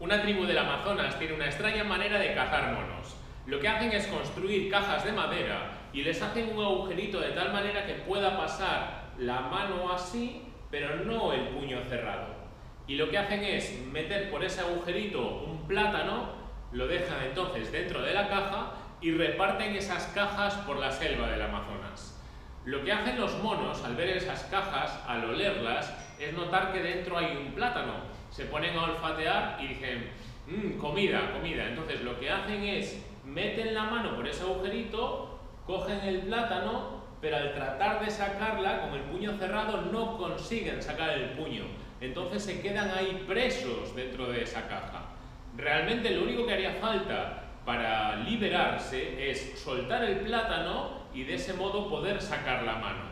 Una tribu del Amazonas tiene una extraña manera de cazar monos. Lo que hacen es construir cajas de madera y les hacen un agujerito de tal manera que pueda pasar la mano así, pero no el puño cerrado. Y lo que hacen es meter por ese agujerito un plátano, lo dejan entonces dentro de la caja y reparten esas cajas por la selva del Amazonas. Lo que hacen los monos al ver esas cajas, al olerlas, es notar que dentro hay un plátano. Se ponen a olfatear y dicen, comida, comida. Entonces lo que hacen es, meten la mano por ese agujerito, cogen el plátano, pero al tratar de sacarla con el puño cerrado no consiguen sacar el puño. Entonces se quedan ahí presos dentro de esa caja. Realmente lo único que haría falta para liberarse es soltar el plátano y de ese modo poder sacar la mano.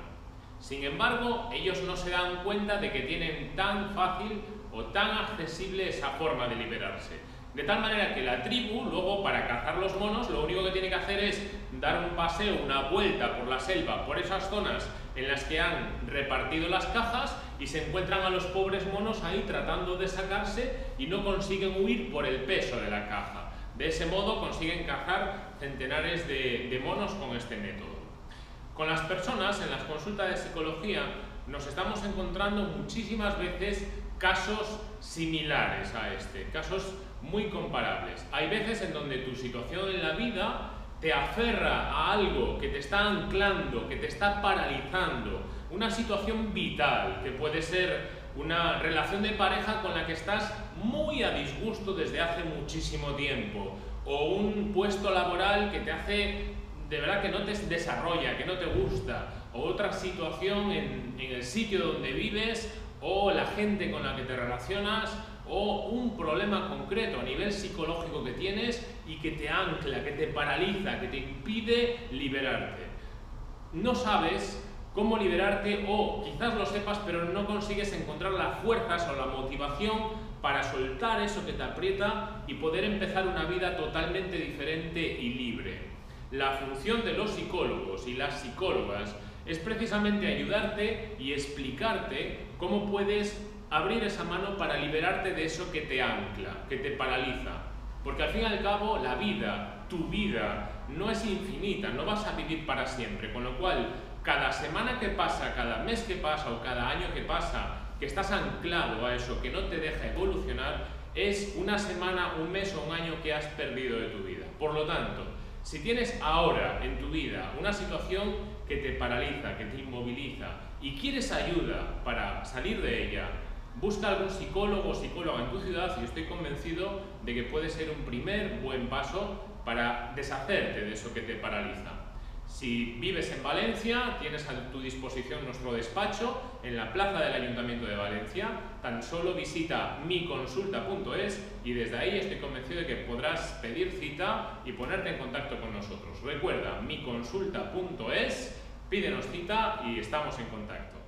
Sin embargo, ellos no se dan cuenta de que tienen tan fácil o tan accesible esa forma de liberarse. De tal manera que la tribu, luego para cazar los monos, lo único que tiene que hacer es dar un paseo, una vuelta por la selva, por esas zonas en las que han repartido las cajas y se encuentran a los pobres monos ahí tratando de sacarse y no consiguen huir por el peso de la caja. De ese modo consiguen cazar centenares de monos con este método. Con las personas en las consultas de psicología nos estamos encontrando muchísimas veces casos similares a este, casos muy comparables. Hay veces en donde tu situación en la vida te aferra a algo que te está anclando, que te está paralizando, una situación vital que puede ser una relación de pareja con la que estás muy a disgusto desde hace muchísimo tiempo, o un puesto laboral que te hace, de verdad, que no te desarrolla, que no te gusta, o otra situación en el sitio donde vives, o la gente con la que te relacionas, o un problema concreto a nivel psicológico que tienes y que te ancla, que te paraliza, que te impide liberarte. No sabes cómo liberarte, o quizás lo sepas pero no consigues encontrar las fuerzas o la motivación para soltar eso que te aprieta y poder empezar una vida totalmente diferente y libre. La función de los psicólogos y las psicólogas es precisamente ayudarte y explicarte cómo puedes abrir esa mano para liberarte de eso que te ancla, que te paraliza. Porque al fin y al cabo la vida, tu vida, no es infinita, no vas a vivir para siempre, con lo cual cada semana que pasa, cada mes que pasa o cada año que pasa, que estás anclado a eso, que no te deja evolucionar, es una semana, un mes o un año que has perdido de tu vida. Por lo tanto, si tienes ahora en tu vida una situación que te paraliza, que te inmoviliza y quieres ayuda para salir de ella, busca algún psicólogo o psicóloga en tu ciudad y estoy convencido de que puede ser un primer buen paso para deshacerte de eso que te paraliza. Si vives en Valencia, tienes a tu disposición nuestro despacho en la plaza del Ayuntamiento de Valencia. Tan solo visita miconsulta.es y desde ahí estoy convencido de que podrás pedir cita y ponerte en contacto con nosotros. Recuerda, miconsulta.es, pídenos cita y estamos en contacto.